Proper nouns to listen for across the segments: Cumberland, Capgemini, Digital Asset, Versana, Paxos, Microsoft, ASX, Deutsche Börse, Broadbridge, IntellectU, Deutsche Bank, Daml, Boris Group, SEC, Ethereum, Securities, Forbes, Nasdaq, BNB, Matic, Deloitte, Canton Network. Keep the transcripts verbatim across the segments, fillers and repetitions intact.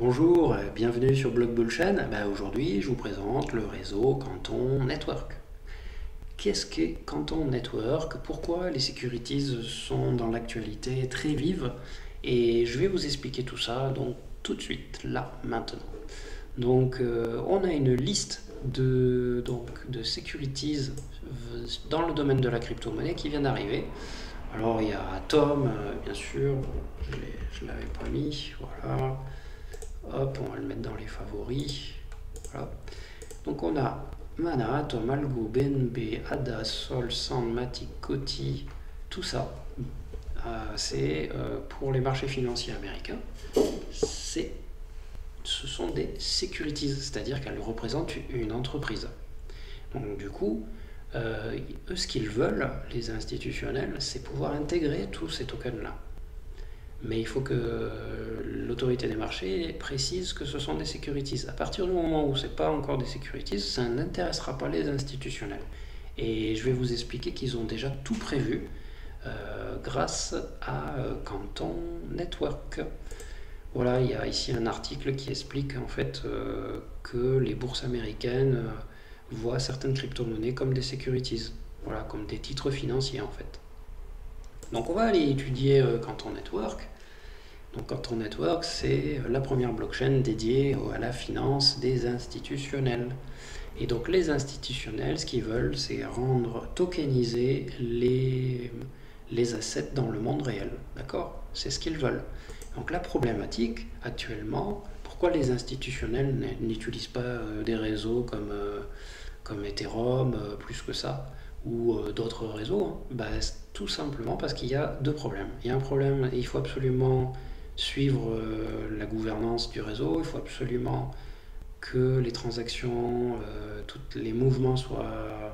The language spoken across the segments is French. Bonjour, bienvenue sur Blockbull Chain. Ben aujourd'hui, je vous présente le réseau Canton Network. Qu'est-ce qu'est Canton Network? Pourquoi les securities sont dans l'actualité très vive? Et je vais vous expliquer tout ça donc tout de suite, là, maintenant. Donc, euh, on a une liste de, donc, de securities dans le domaine de la crypto-monnaie qui vient d'arriver. Alors, il y a Atom, euh, bien sûr, je ne l'avais pas mis, voilà. Hop, on va le mettre dans les favoris. Voilà. Donc on a Mana, Atom, Algo, B N B, Ada, Sol, Sandmatic, Coty, tout ça. Euh, c'est euh, pour les marchés financiers américains. C'est, ce sont des securities, c'est-à-dire qu'elles représentent une entreprise. Donc du coup, euh, eux, ce qu'ils veulent, les institutionnels, c'est pouvoir intégrer tous ces tokens-là. Mais il faut que l'autorité des marchés précise que ce sont des securities. À partir du moment où ce n'est pas encore des securities, ça n'intéressera pas les institutionnels. Et je vais vous expliquer qu'ils ont déjà tout prévu euh, grâce à Canton Network. Voilà, il y a ici un article qui explique en fait euh, que les bourses américaines euh, voient certaines crypto-monnaies comme des securities. Voilà, comme des titres financiers en fait. Donc on va aller étudier euh, Canton Network. Donc Canton Network, c'est la première blockchain dédiée à la finance des institutionnels. Et donc les institutionnels, ce qu'ils veulent, c'est rendre tokeniser les, les assets dans le monde réel. D'accord? C'est ce qu'ils veulent. Donc la problématique actuellement, pourquoi les institutionnels n'utilisent pas euh, des réseaux comme, euh, comme Ethereum, euh, plus que ça, ou euh, d'autres réseaux, hein, bah, tout simplement parce qu'il y a deux problèmes. Il y a un problème, il faut absolument suivre euh, la gouvernance du réseau, il faut absolument que les transactions, euh, tous les mouvements soient, euh,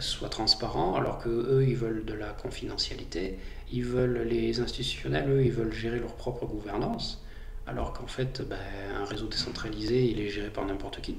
soient transparents, alors que eux ils veulent de la confidentialité, ils veulent, les institutionnels, eux, ils veulent gérer leur propre gouvernance, alors qu'en fait, ben, un réseau décentralisé, il est géré par n'importe qui,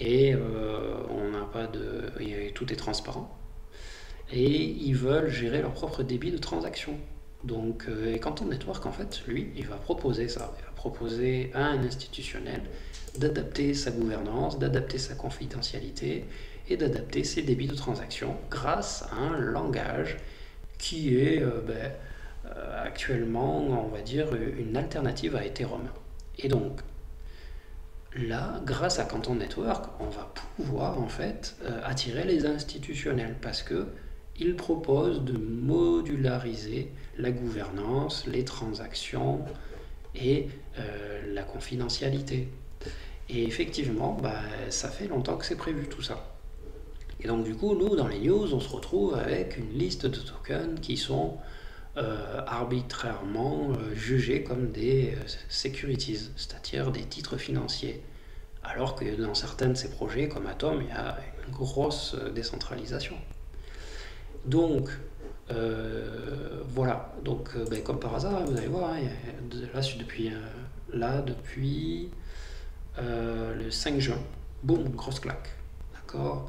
et euh, on n'a pas de... et tout est transparent. Et ils veulent gérer leur propre débit de transaction. Donc, euh, et Canton Network, en fait, lui, il va proposer ça. Il va proposer à un institutionnel d'adapter sa gouvernance, d'adapter sa confidentialité et d'adapter ses débits de transaction grâce à un langage qui est euh, ben, euh, actuellement, on va dire, une alternative à Ethereum. Et donc, là, grâce à Canton Network, on va pouvoir en fait euh, attirer les institutionnels parce que ils proposent de modulariser la gouvernance, les transactions et euh, la confidentialité. Et effectivement, bah, ça fait longtemps que c'est prévu tout ça. Et donc du coup, nous, dans les news, on se retrouve avec une liste de tokens qui sont Euh, arbitrairement euh, jugés comme des euh, securities, c'est-à-dire des titres financiers. Alors que dans certains de ces projets, comme Atom, il y a une grosse euh, décentralisation. Donc, euh, voilà. Donc, euh, ben, comme par hasard, vous allez voir, hein, là depuis, euh, là, depuis euh, le cinq juin, boum, grosse claque. D'accord ?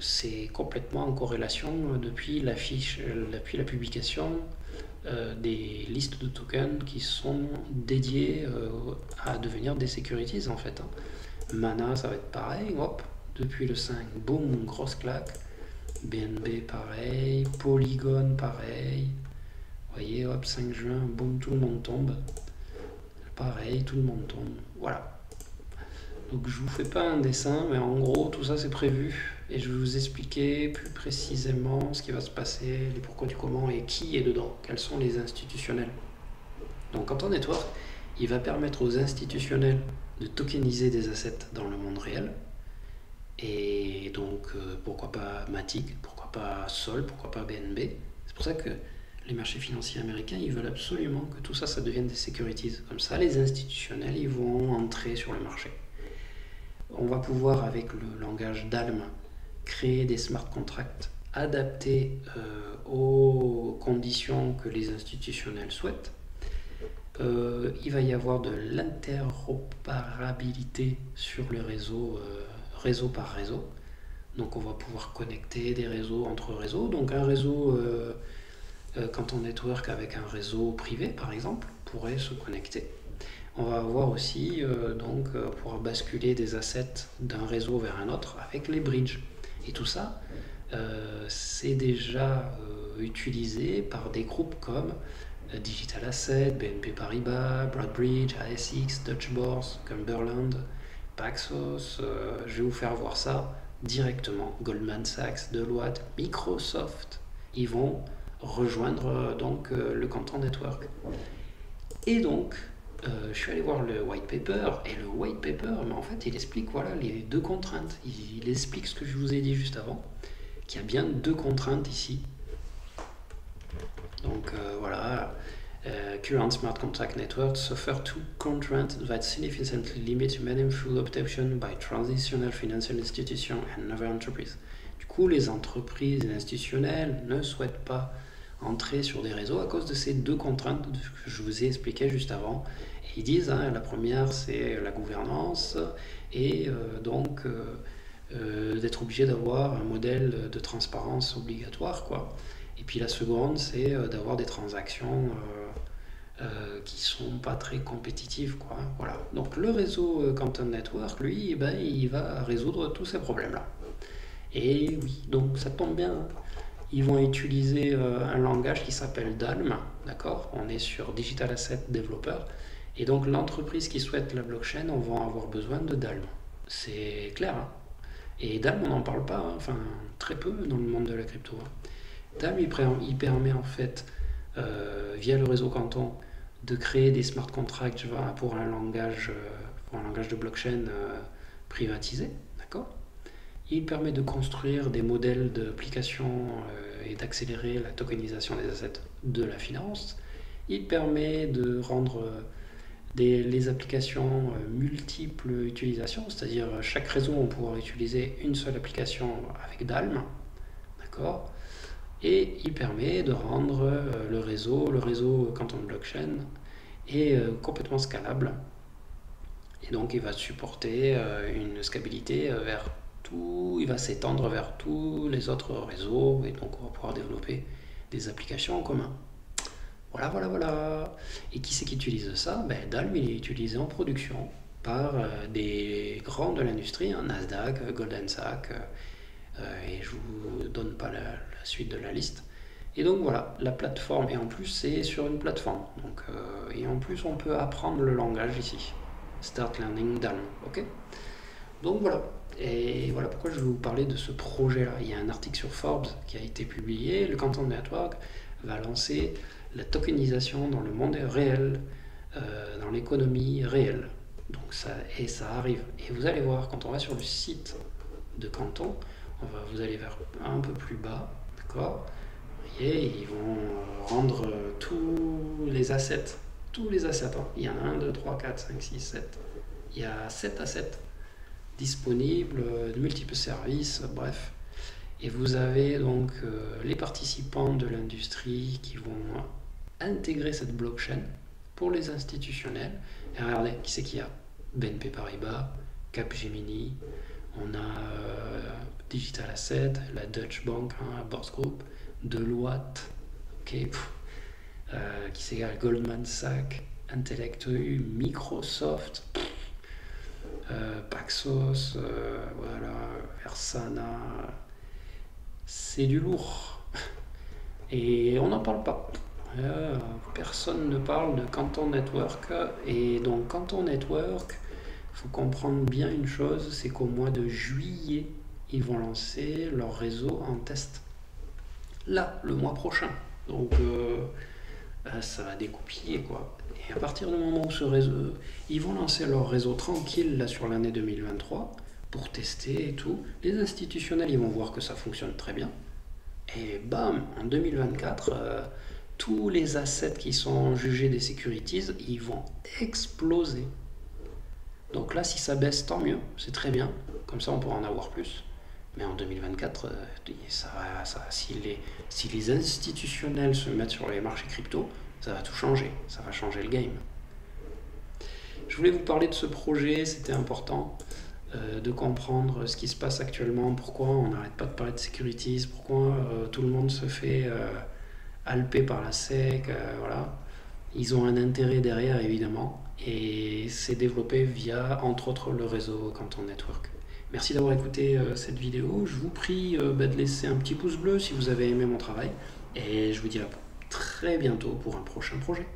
C'est complètement en corrélation depuis la, fiche, depuis la publication euh, des listes de tokens qui sont dédiées euh, à devenir des securities en fait. Mana, ça va être pareil, hop, depuis le cinq, boum, grosse claque. B N B pareil, Polygon pareil, voyez, hop, cinq juin, boum, tout le monde tombe, pareil, tout le monde tombe, voilà. Donc je vous fais pas un dessin, mais en gros tout ça c'est prévu et je vais vous expliquer plus précisément ce qui va se passer, les pourquoi du comment et qui est dedans, quels sont les institutionnels. Donc Canton Network, il va permettre aux institutionnels de tokeniser des assets dans le monde réel et donc euh, pourquoi pas Matic, pourquoi pas Sol, pourquoi pas B N B. C'est pour ça que les marchés financiers américains, ils veulent absolument que tout ça, ça devienne des securities. Comme ça, les institutionnels, ils vont entrer sur le marché. On va pouvoir, avec le langage D A L M, créer des smart contracts adaptés euh, aux conditions que les institutionnels souhaitent. Euh, il va y avoir de l'interopérabilité sur le réseau, euh, réseau par réseau. Donc on va pouvoir connecter des réseaux entre réseaux. Donc un réseau euh, euh, Canton Network avec un réseau privé, par exemple. pourraient se connecter. On va avoir aussi, euh, donc, euh, pouvoir basculer des assets d'un réseau vers un autre avec les bridges. Et tout ça, euh, c'est déjà euh, utilisé par des groupes comme euh, Digital Asset, B N P Paribas, Broadbridge, A S X, Deutsche Börse, Cumberland, Paxos. Euh, je vais vous faire voir ça directement. Goldman Sachs, Deloitte, Microsoft, ils vont rejoindre euh, donc euh, le Canton Network. Et donc, Euh, je suis allé voir le white paper, et le white paper, mais en fait, il explique voilà, les deux contraintes. Il, il explique ce que je vous ai dit juste avant, qu'il y a bien deux contraintes ici. Donc euh, voilà, euh, current smart contract networks suffer two contraints that significantly limit meaningful adoption by transitional financial institutions and other enterprises. Du coup, les entreprises institutionnelles ne souhaitent pas entrer sur des réseaux à cause de ces deux contraintes que je vous ai expliquées juste avant. Et ils disent, hein, la première c'est la gouvernance et euh, donc euh, euh, d'être obligé d'avoir un modèle de transparence obligatoire, quoi. Et puis la seconde c'est euh, d'avoir des transactions euh, euh, qui sont pas très compétitives, quoi. Voilà. Donc le réseau Canton Network, lui, eh ben, il va résoudre tous ces problèmes-là. Et oui, donc ça tombe bien. Ils vont utiliser euh, un langage qui s'appelle Daml, d'accord? On est sur Digital Asset Developer. Et donc l'entreprise qui souhaite la blockchain, on va avoir besoin de Daml. C'est clair, hein? Et Daml, on n'en parle pas, hein? Enfin très peu dans le monde de la crypto. Hein? Daml, il, il permet en fait, euh, via le réseau Canton, de créer des smart contracts pour un langage, pour un langage de blockchain euh, privatisé, d'accord? Il permet de construire des modèles d'application euh, et d'accélérer la tokenisation des assets de la finance. Il permet de rendre euh, des, les applications euh, multiples utilisations, c'est-à-dire chaque réseau, on pourra utiliser une seule application avec Daml, d'accord. Et il permet de rendre euh, le réseau, le réseau Canton Blockchain est euh, complètement scalable. Et donc il va supporter euh, une scalabilité euh, vers tout, il va s'étendre vers tous les autres réseaux, et donc on va pouvoir développer des applications en commun. Voilà, voilà, voilà. Et qui c'est qui utilise ça? Ben, Daml, il est utilisé en production par euh, des grands de l'industrie, hein, Nasdaq, Goldman Sachs, euh, et je vous donne pas la, la suite de la liste. Et donc voilà, la plateforme, et en plus c'est sur une plateforme, donc, euh, et en plus on peut apprendre le langage ici. Start Learning Daml, ok? Donc voilà. Et voilà pourquoi je vais vous parler de ce projet-là. Il y a un article sur Forbes qui a été publié. Le Canton Network va lancer la tokenisation dans le monde réel, euh, dans l'économie réelle. Donc ça, et ça arrive. Et vous allez voir, quand on va sur le site de Canton, on va, vous allez vers un peu plus bas, d'accord? Vous voyez, ils vont rendre tous les assets. Tous les assets, hein. Il y en a un, deux, trois, quatre, cinq, six, sept. Il y a sept assets. Disponible, de multiples services, bref. Et vous avez donc euh, les participants de l'industrie qui vont intégrer cette blockchain pour les institutionnels. Et regardez, qui c'est qu'il y a? B N P Paribas, Capgemini, on a euh, Digital Asset, la Deutsche Bank, hein, Boris Group, Deloitte, okay, euh, qui c'est qu'il y a? Goldman Sachs, IntellectU, Microsoft, pff, Euh, Paxos, euh, voilà, Versana, c'est du lourd et on n'en parle pas. Euh, personne ne parle de Canton Network. Et donc Canton Network, il faut comprendre bien une chose, c'est qu'au mois de juillet, ils vont lancer leur réseau en test. Là, le mois prochain. Donc euh, ben, ça va découpiller, quoi. Et à partir du moment où ce réseau, ils vont lancer leur réseau tranquille là sur l'année deux mille vingt-trois pour tester et tout, les institutionnels ils vont voir que ça fonctionne très bien et bam, en deux mille vingt-quatre euh, tous les assets qui sont jugés des securities ils vont exploser. Donc là si ça baisse tant mieux, c'est très bien, comme ça on pourra en avoir plus, mais en deux mille vingt-quatre euh, ça, ça, si, les, si les institutionnels se mettent sur les marchés crypto, ça va tout changer, ça va changer le game. Je voulais vous parler de ce projet, c'était important euh, de comprendre ce qui se passe actuellement, pourquoi on n'arrête pas de parler de securities, pourquoi euh, tout le monde se fait euh, halper par la S E C, euh, voilà. Ils ont un intérêt derrière, évidemment, et c'est développé via, entre autres, le réseau Canton Network. Merci d'avoir écouté euh, cette vidéo. Je vous prie euh, bah, de laisser un petit pouce bleu si vous avez aimé mon travail, et je vous dis à très bientôt pour un prochain projet.